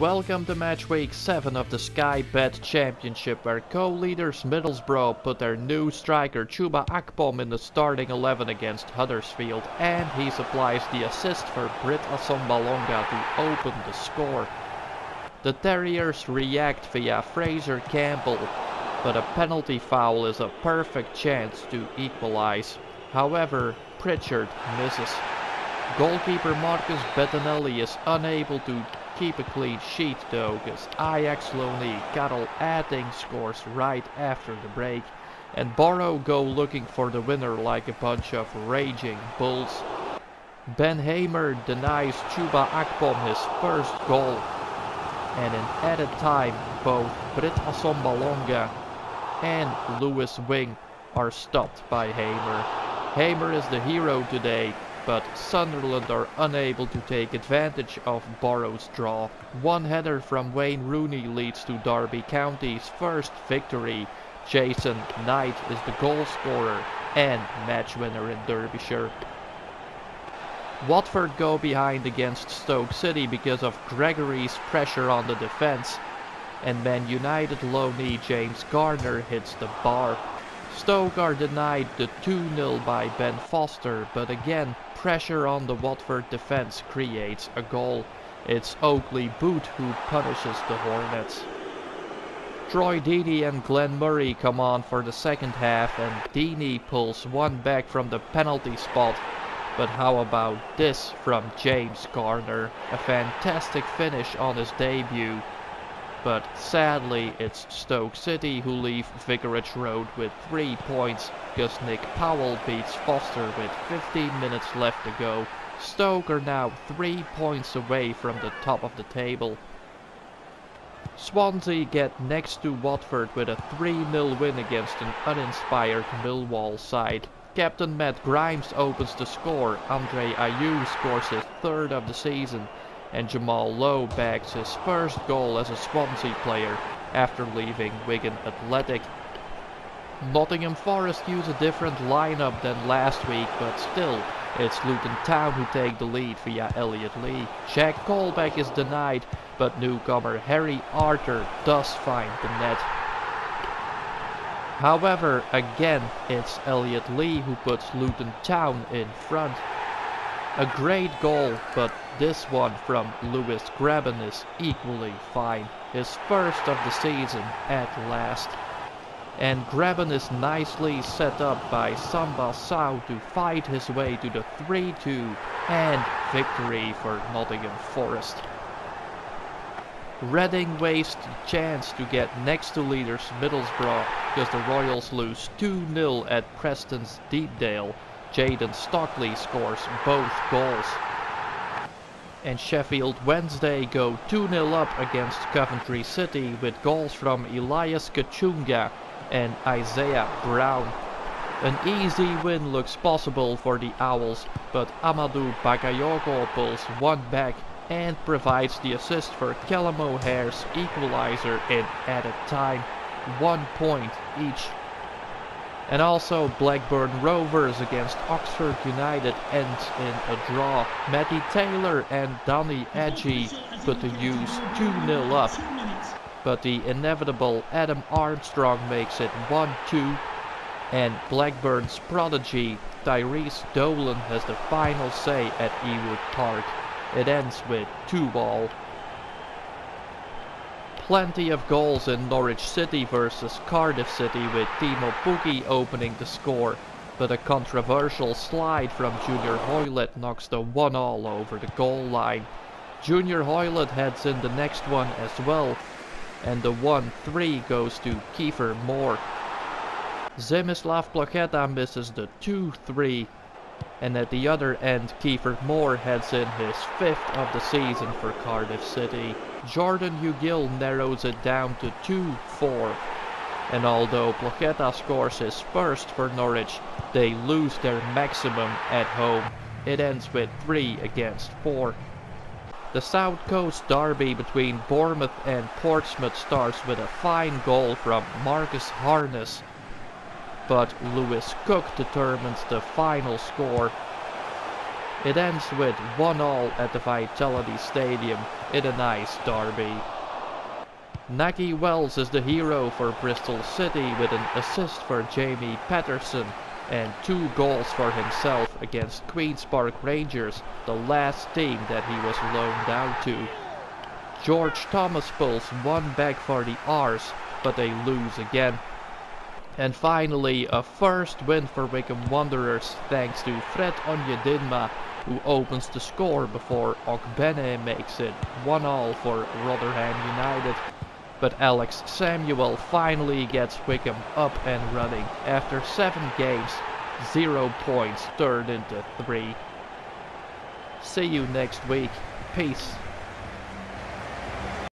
Welcome to match week 7 of the Sky Bet Championship, where co-leaders Middlesbrough put their new striker Chuba Akpom in the starting 11 against Huddersfield, and he supplies the assist for Britt Assombalonga to open the score. The Terriers react via Fraser Campbell, but a penalty foul is a perfect chance to equalise. However, Pritchard misses. Goalkeeper Marcus Bettinelli is unable to keep a clean sheet though, because Ajax Lonely Carol Atting scores right after the break, and Borough go looking for the winner like a bunch of raging bulls. Ben Hamer denies Chuba Akpom his first goal, and in added time both Britt Assombalonga and Lewis Wing are stopped by Hamer. Hamer is the hero today, but Sunderland are unable to take advantage of Borough's draw. One header from Wayne Rooney leads to Derby County's first victory. Jason Knight is the goal scorer and match winner in Derbyshire. Watford go behind against Stoke City because of Gregory's pressure on the defence, and Man United loanee James Garner hits the bar. Stoke are denied the 2-0 by Ben Foster, but again pressure on the Watford defence creates a goal. It's Oakley Boot who punishes the Hornets. Troy Deeney and Glenn Murray come on for the second half, and Deeney pulls one back from the penalty spot. But how about this from James Garner? A fantastic finish on his debut. But sadly it's Stoke City who leave Vicarage Road with 3 points, because Nick Powell beats Foster with 15 minutes left to go. Stoke are now 3 points away from the top of the table. Swansea get next to Watford with a 3-0 win against an uninspired Millwall side. Captain Matt Grimes opens the score, Andre Ayew scores his third of the season, and Jamal Lowe bags his first goal as a Swansea player after leaving Wigan Athletic. Nottingham Forest use a different lineup than last week, but still, it's Luton Town who take the lead via Elliot Lee. Jack Colbeck is denied, but newcomer Harry Arter does find the net. However, again, it's Elliot Lee who puts Luton Town in front. A great goal, but this one from Lewis Grabban is equally fine, his first of the season at last. And Grabban is nicely set up by Samba Sow to fight his way to the 3-2 and victory for Nottingham Forest. Reading waste the chance to get next to leaders Middlesbrough, because the Royals lose 2-0 at Preston's Deepdale. Jayden Stockley scores both goals. And Sheffield Wednesday go 2-0 up against Coventry City with goals from Elias Kachunga and Isaiah Brown. An easy win looks possible for the Owls, but Amadou Bakayoko pulls one back and provides the assist for Callum O'Hare's equaliser in added time, 1 point each. And also Blackburn Rovers against Oxford United ends in a draw. Matty Taylor and Donny Adjei put the U's 2-0 up, but the inevitable Adam Armstrong makes it 1-2, and Blackburn's prodigy Tyrese Dolan has the final say at Ewood Park. It ends with 2-2. Plenty of goals in Norwich City versus Cardiff City, with Timo Pukki opening the score, but a controversial slide from Junior Hoilett knocks the 1-1 over the goal line. Junior Hoilett heads in the next one as well, and the 1-3 goes to Kiefer Moore. Zemislav Plocheta misses the 2-3, and at the other end Kiefer Moore heads in his fifth of the season for Cardiff City. Jordan Ugill narrows it down to 2-4, and although Plocheta scores his first for Norwich, they lose their maximum at home. It ends with 3-4. The South Coast derby between Bournemouth and Portsmouth starts with a fine goal from Marcus Harness, but Lewis Cook determines the final score. It ends with 1-1 at the Vitality Stadium in a nice derby. Nagy Wells is the hero for Bristol City with an assist for Jamie Patterson and 2 goals for himself against Queen's Park Rangers, the last team that he was loaned out to. George Thomas pulls 1 back for the R's, but they lose again. And finally, a first win for Wycombe Wanderers thanks to Fred Onyedinma, who opens the score before Ogbene makes it 1-1 for Rotherham United. But Alex Samuel finally gets Wycombe up and running after 7 games, 0 points turned into 3. See you next week. Peace.